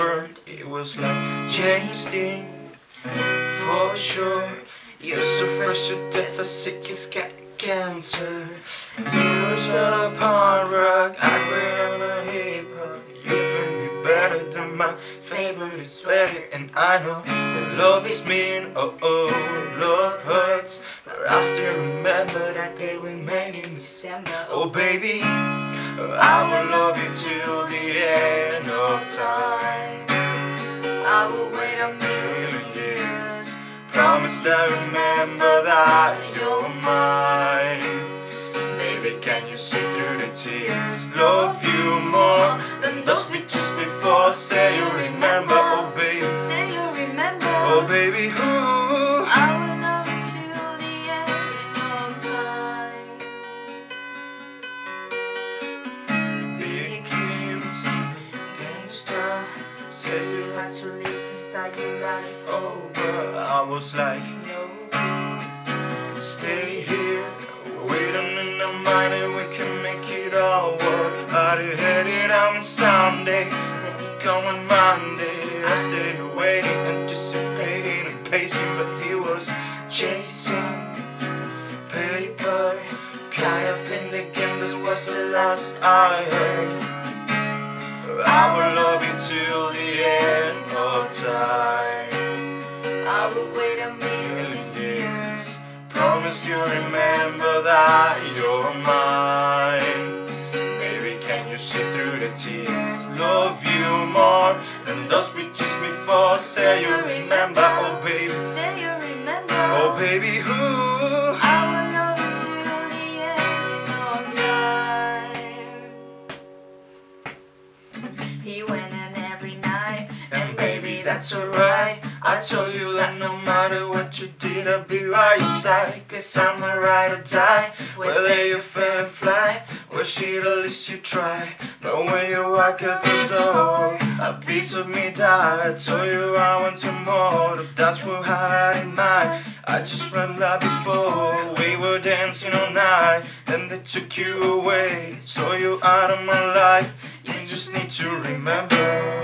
bird, it was like James Dean, for sure. You're so fresh to death, I sick, he's got cancer. You was a punk rock, I grew up a hip hop. You feel me better than my favorite sweater, and I know that love is mean. Oh oh, love hurts, but I still remember that day we met in December. Oh baby, I will love you till the end of time. I will wait a million years. Promise I remember that you're mine. Baby, can you see through the tears? Love you more than those we just before. Say you remember, oh baby. Say you remember, oh baby. Ooh. I will love you till the end of time. Said you had to leave to start your life over. I was like, no, please stay here. Wait a minute, mind, and we can make it all work. I'd have had it on Sunday, going Monday. I stayed waiting, anticipating and pacing, but he was chasing paper, caught up in the game. This was the last I heard. I will love you till the end of time. I will wait a million years. Promise you remember that you're mine. Baby, can you see through the tears? Love you more than those we just before. Say you remember, oh baby. Say you remember, oh baby. Ooh. He went in every night, and baby, that's alright. I told you that no matter what you did, I'd be by your side. Cause I'm the ride or die, whether you fair or fly, well shit, at least you try. But when you walk out the door, a piece of me died. I told you I want some more, but that's what I had in mind. I just ran right before, we were dancing all night, and they took you away, so you out of my life. You just need to remember.